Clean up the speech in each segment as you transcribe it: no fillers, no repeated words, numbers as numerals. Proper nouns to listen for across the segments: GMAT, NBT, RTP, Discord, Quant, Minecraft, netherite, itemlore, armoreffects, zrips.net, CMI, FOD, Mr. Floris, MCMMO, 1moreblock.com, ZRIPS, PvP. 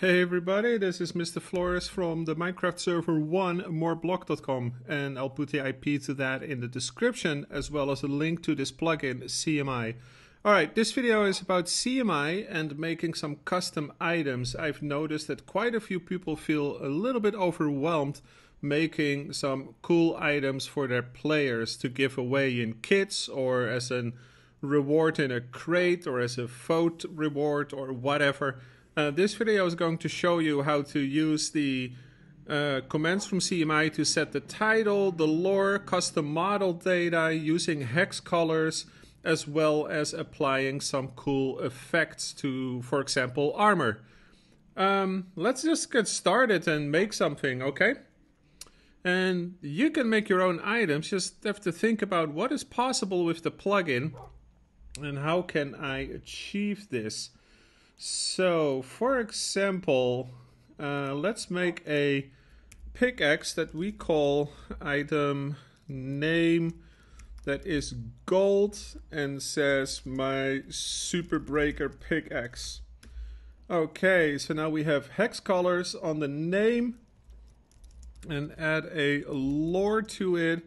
Hey everybody, this is Mr. Floris from the Minecraft server 1moreblock.com, and I'll put the IP to that in the description as well as a link to this plugin CMI. Alright, this video is about CMI and making some custom items. I've noticed that quite a few people feel a little bit overwhelmed making some cool items for their players to give away in kits or as a reward in a crate or as a vote reward or whatever. This video is going to show you how to use the commands from CMI to set the title, the lore, custom model data, using hex colors, as well as applying some cool effects to, for example, armor. Let's just get started and make something, okay? And you can make your own items, just have to think about what is possible with the plugin and how can I achieve this. So, for example, let's make a pickaxe that we call item name that is gold and says my super breaker pickaxe. Okay, so now we have hex colors on the name and add a lore to it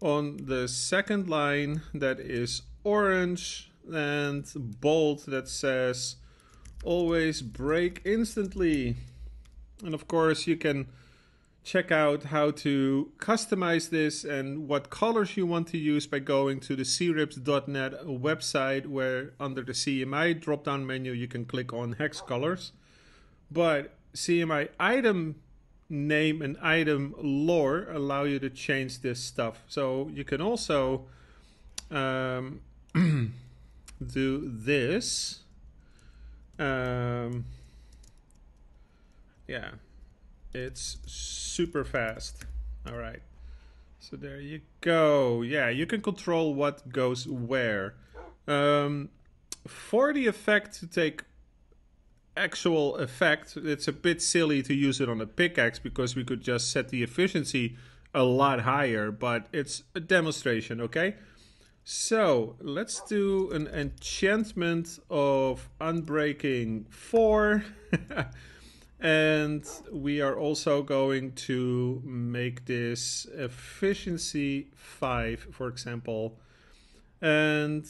on the second line that is orange and bold that says always break instantly. And of course you can check out how to customize this and what colors you want to use by going to the zrips.net website, where under the CMI drop down menu you can click on hex colors. But CMI item name and item lore allow you to change this stuff, so you can also do this. Yeah, it's super fast. All right, so there you go. Yeah, you can control what goes where. For the effect to take actual effect, it's a bit silly to use it on a pickaxe because we could just set the efficiency a lot higher, but it's a demonstration, okay? So let's do an enchantment of unbreaking 4 and we are also going to make this efficiency 5, for example, and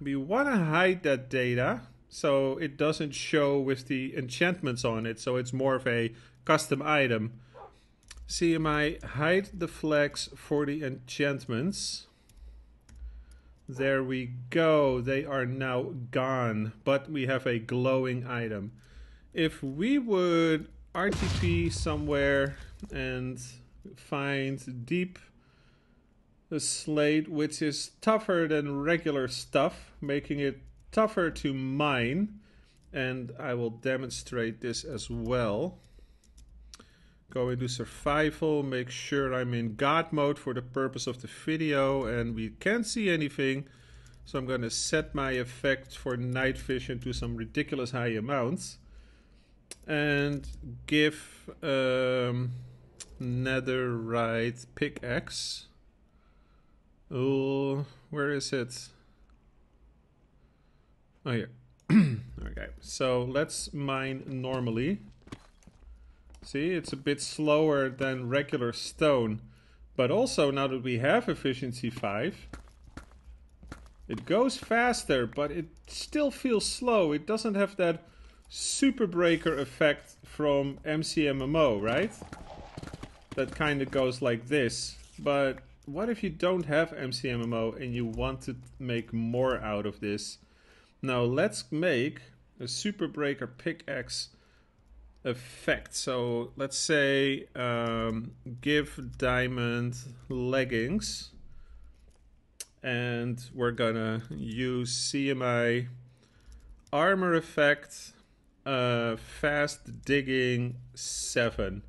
we want to hide that data so it doesn't show with the enchantments on it, so it's more of a custom item. CMI hide the flags for the enchantments. There we go, they are now gone, but we have a glowing item. If we would RTP somewhere and find deep slate, which is tougher than regular stuff, making it tougher to mine, and I will demonstrate this as well. Go into survival, make sure I'm in God mode for the purpose of the video, and we can't see anything, so I'm gonna set my effect for night vision to some ridiculous high amounts and give netherite pickaxe. Oh, where is it? Oh, here. Okay, so let's mine normally. See, it's a bit slower than regular stone, but also now that we have efficiency 5, it goes faster, but it still feels slow. It doesn't have that super breaker effect from MCMMO, right? That kind of goes like this. But what if you don't have MCMMO and you want to make more out of this? Now let's make a super breaker pickaxe effect. So let's say give diamond leggings, and we're gonna use CMI armor effect fast digging 7.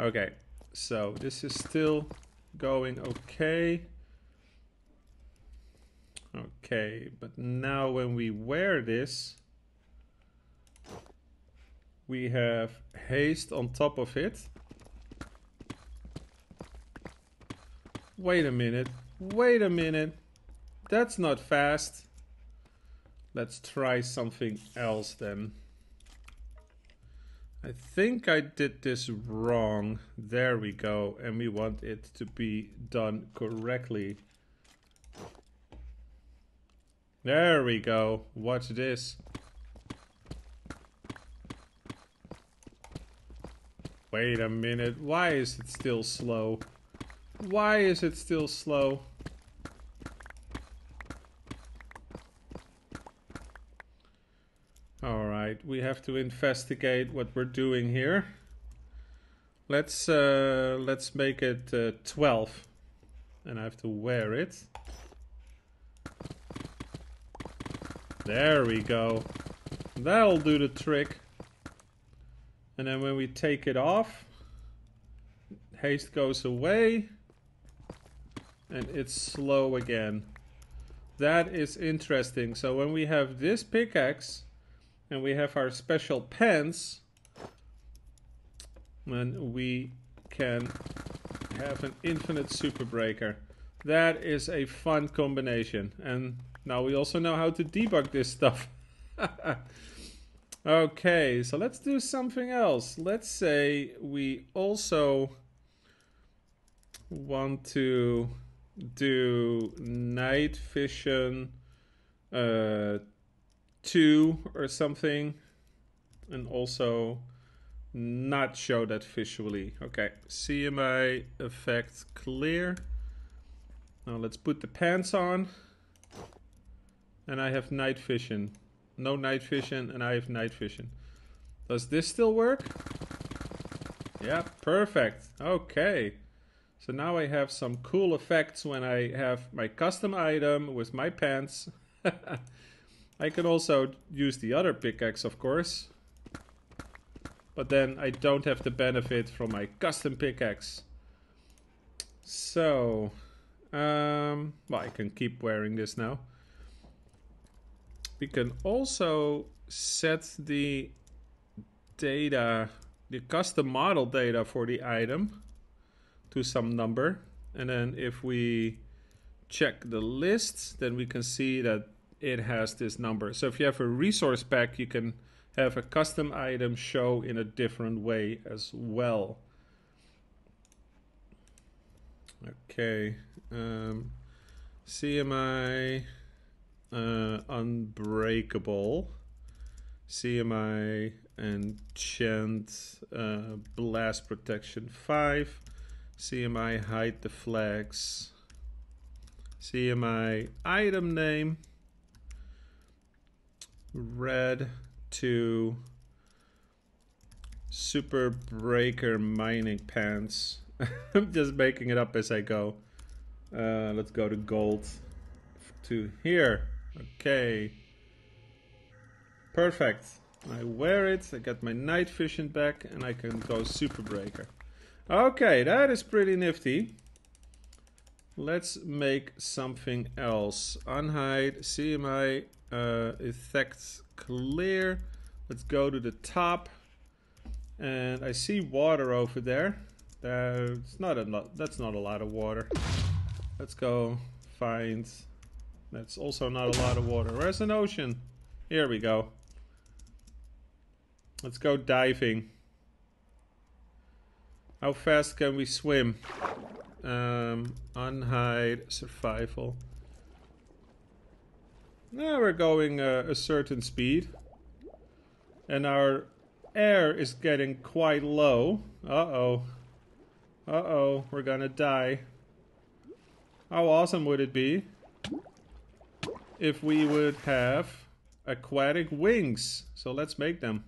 Okay, so this is still going okay. Okay, but now when we wear this, we have haste on top of it. Wait a minute, wait a minute. That's not fast. Let's try something else then. I think I did this wrong. There we go. And we want it to be done correctly. There we go. Watch this. Wait a minute. Why is it still slow? Why is it still slow? Alright, we have to investigate what we're doing here. Let's make it 12. And I have to wear it. There we go. That'll do the trick. And then when we take it off, haste goes away. And it's slow again. That is interesting. So when we have this pickaxe, and we have our special pens, and we can have an infinite super breaker. That is a fun combination. And now we also know how to debug this stuff. Okay, so let's do something else. Let's say we also want to do night vision 2 or something, and also not show that visually. Okay, CMI effect clear. Now let's put the pants on, and I have night vision. No night vision, and I have night vision. Does this still work? Yeah, perfect. Okay, so now I have some cool effects when I have my custom item with my pants. I can also use the other pickaxe, of course, but then I don't have the benefit from my custom pickaxe. So, well, I can keep wearing this now. We can also set the data, the custom model data for the item to some number. And then if we check the list, then we can see that it has this number. So if you have a resource pack, you can have a custom item show in a different way as well. Okay, CMI unbreakable, CMI enchant blast protection 5, CMI hide the flags, CMI item name red to super breaker mining pants. I'm just making it up as I go. Let's go to gold to here. Okay, perfect. I wear it, I get my night vision back, and I can go super breaker. Okay, that is pretty nifty. Let's make something else. Unhide CMI effects clear. Let's go to the top, and I see water over there. It's not a lot. That's not a lot of water. Let's go find. That's also not a lot of water. Where's an ocean? Here we go. Let's go diving. How fast can we swim? Unhide survival. Now we're going a certain speed, and our air is getting quite low. Uh-oh. Uh-oh, we're gonna die. How awesome would it be if we would have aquatic wings? So let's make them.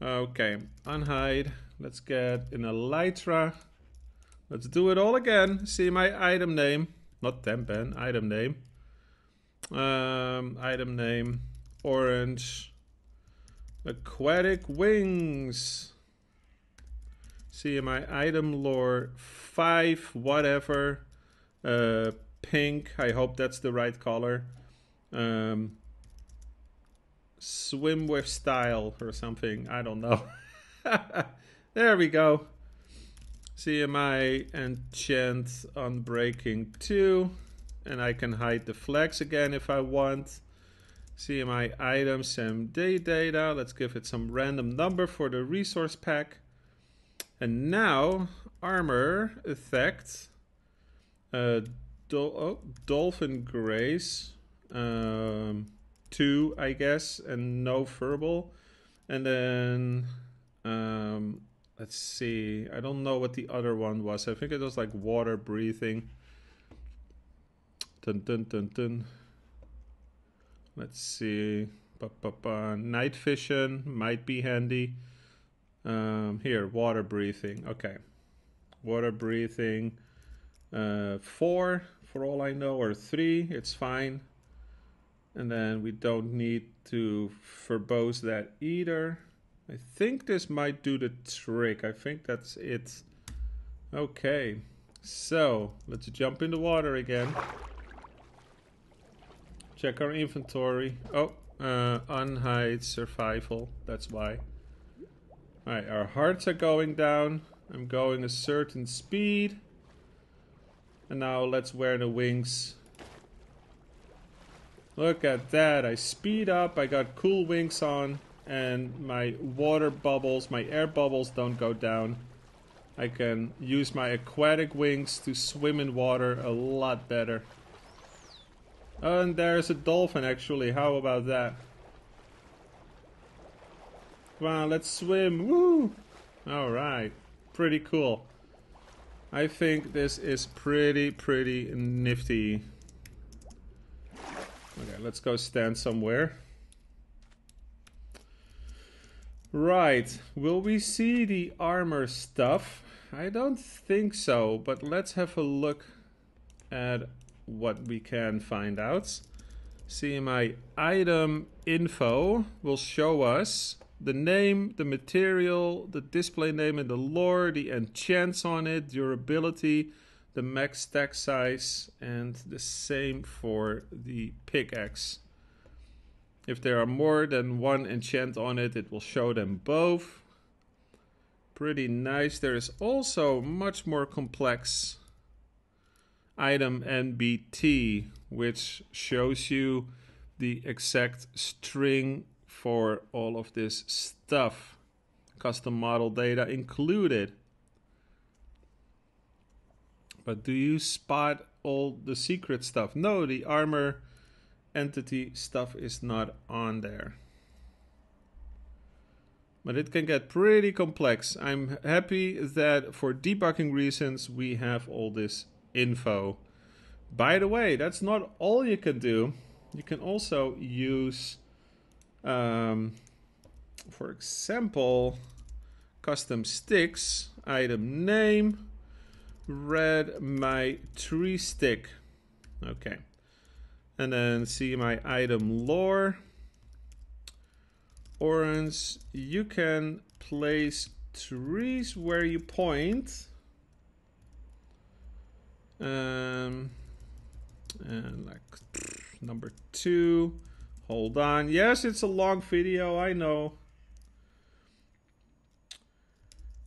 Okay, unhide. Let's get an elytra. Let's do it all again. See my item name. Not tempen, item name. Item name orange aquatic wings. CMI item lore 5 whatever, pink. I hope that's the right color. Swim with style or something, I don't know. There we go. CMI enchant unbreaking 2. And I can hide the flags again if I want. CMI item SMD data. Let's give it some random number for the resource pack. And now armor effect, Dolphin Grace, 2 I guess, and no verbal. And then let's see, I don't know what the other one was. I think it was like water breathing. Dun dun dun dun. Let's see, night vision might be handy. Here, water breathing. Okay, water breathing, 4 for all I know, or 3, it's fine. And then we don't need to verbose that either. I think this might do the trick. I think that's it. Okay, so let's jump in the water again. Check our inventory. Oh, unhide survival, that's why. Alright, our hearts are going down. I'm going a certain speed. And now let's wear the wings. Look at that, I speed up, I got cool wings on, and my water bubbles, my air bubbles don't go down. I can use my aquatic wings to swim in water a lot better. And there's a dolphin actually, how about that? Come on, let's swim, woo! Alright, pretty cool. I think this is pretty nifty. Okay, let's go stand somewhere. Right, will we see the armor stuff? I don't think so, but let's have a look at what we can find out. CMI item info will show us the name, the material, the display name and the lore, the enchants on it, durability, the max stack size, and the same for the pickaxe. If there are more than one enchant on it, it will show them both. Pretty nice. There is also much more complex item NBT, which shows you the exact string for all of this stuff, custom model data included. But do you spot all the secret stuff? No, the armor entity stuff is not on there. But it can get pretty complex. I'm happy that for debugging reasons we have all this info. By the way, that's not all you can do. You can also use, for example, custom sticks, item name, read my tree stick. Okay, and then see my item lore. Orange, you can place trees where you point. And like number 2, hold on. Yes, it's a long video, I know.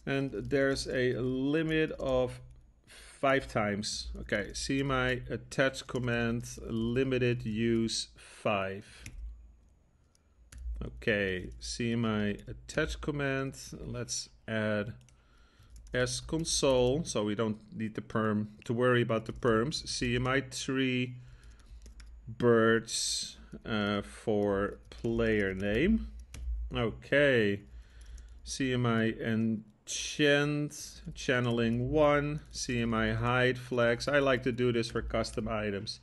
And there's a limit of 5 times. Okay, see my attach command, limited use 5. Okay, see my attach command, let's add S console, so we don't need the perm to worry about the perms. CMI 3 birds for player name. Okay, CMI enchant channeling 1, CMI hide flags. I like to do this for custom items.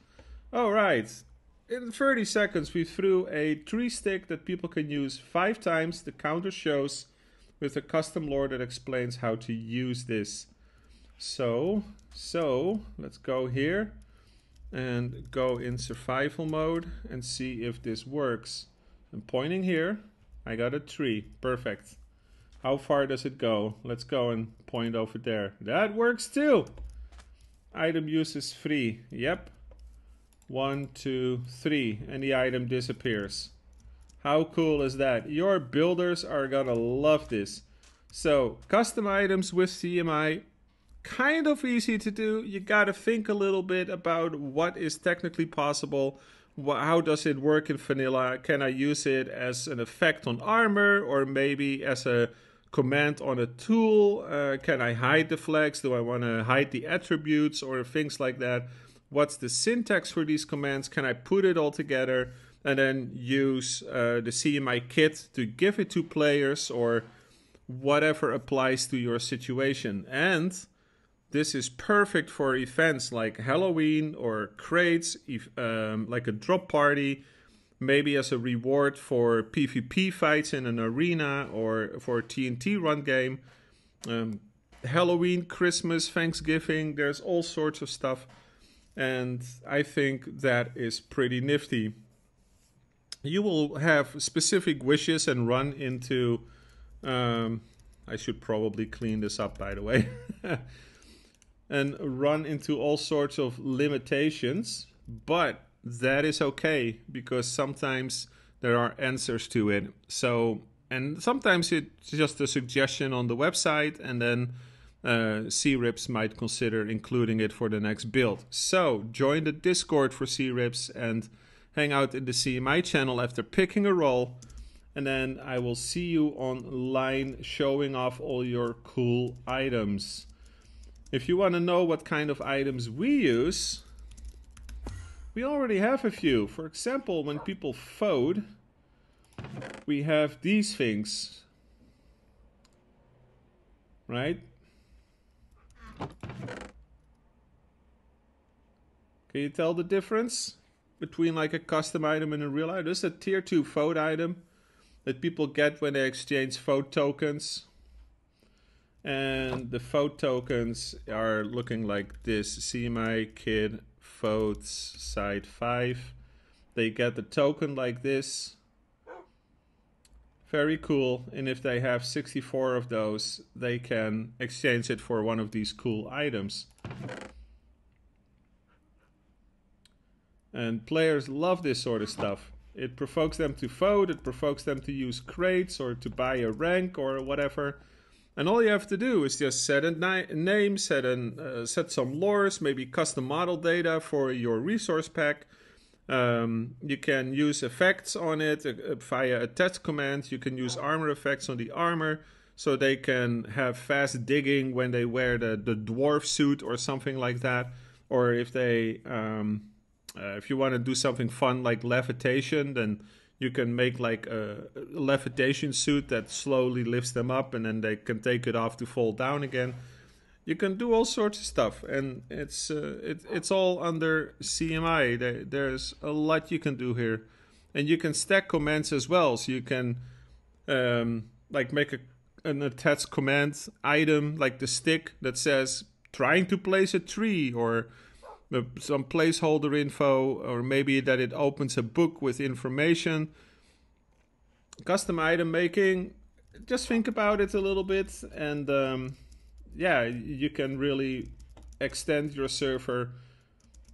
All right, in 30 seconds we threw a tree stick that people can use 5 times. The counter shows with a custom lore that explains how to use this. So let's go here and go in survival mode and see if this works. I'm pointing here, I got a tree, perfect. How far does it go? Let's go and point over there. That works too. Item use is 3, yep. 1, 2, 3, and the item disappears. How cool is that? Your builders are gonna love this. So custom items with CMI, kind of easy to do. You gotta think a little bit about what is technically possible, How does it work in vanilla? Can I use it as an effect on armor or maybe as a command on a tool? Can I hide the flags? Do I want to hide the attributes or things like that? What's the syntax for these commands? Can I put it all together and then use the CMI kit to give it to players or whatever applies to your situation? And this is perfect for events like Halloween or crates, like a drop party, maybe as a reward for PvP fights in an arena or for a TNT run game. Halloween, Christmas, Thanksgiving, there's all sorts of stuff. And I think that is pretty nifty. You will have specific wishes and run into... I should probably clean this up, by the way. And run into all sorts of limitations, but that is okay because sometimes there are answers to it. So, and sometimes it's just a suggestion on the website, and then ZRIPS might consider including it for the next build. So join the Discord for ZRIPS and hang out in the CMI channel after picking a role, and then I will see you online showing off all your cool items. If you want to know what kind of items we use, we already have a few. For example, when people FOD, we have these things, right? Can you tell the difference between like a custom item and a real item? This is a tier 2 FOD item that people get when they exchange FOD tokens. And the FOD tokens are looking like this. CMI kid FODs side 5. They get the token like this. Very cool. And if they have 64 of those, they can exchange it for one of these cool items. And players love this sort of stuff. It provokes them to FOD. It provokes them to use crates or to buy a rank or whatever. And all you have to do is just set a name, set some lores, maybe custom model data for your resource pack. You can use effects on it via a test command. You can use armor effects on the armor so they can have fast digging when they wear the dwarf suit or something like that. Or if they, if you want to do something fun like levitation, then you can make like a levitation suit that slowly lifts them up and then they can take it off to fall down again. You can do all sorts of stuff, and it's all under CMI. There's a lot you can do here, and you can stack commands as well. So you can like make an attached command item like the stick that says trying to place a tree, or some placeholder info, or maybe that it opens a book with information. Custom item making, just think about it a little bit, and yeah, you can really extend your server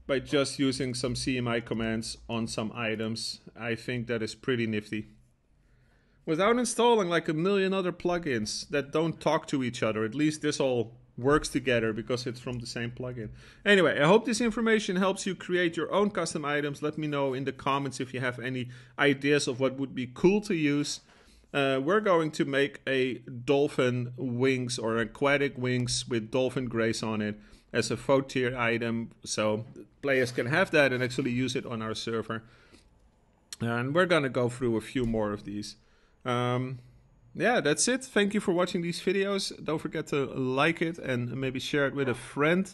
by just using some CMI commands on some items. I think that is pretty nifty, without installing like a million other plugins that don't talk to each other. At least this all works together because it's from the same plugin. Anyway, I hope this information helps you create your own custom items. Let me know in the comments if you have any ideas of what would be cool to use. We're going to make a dolphin wings or aquatic wings with dolphin grace on it as a FOD tier item, so players can have that and actually use it on our server. And we're gonna go through a few more of these. Yeah, that's it. Thank you for watching these videos. Don't forget to like it and maybe share it with a friend.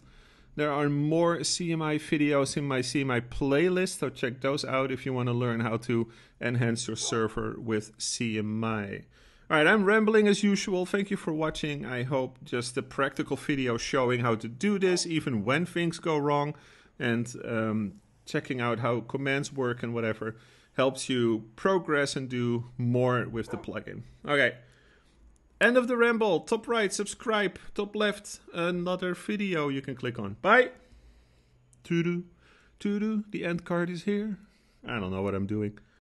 There are more CMI videos in my CMI playlist, so check those out if you want to learn how to enhance your server with CMI. All right, I'm rambling as usual. Thank you for watching. I hope just a practical video showing how to do this, even when things go wrong, and checking out how commands work and whatever, helps you progress and do more with the plugin. Okay, end of the ramble. Top right, subscribe. Top left, another video you can click on. Bye. To do, the end card is here. I don't know what I'm doing.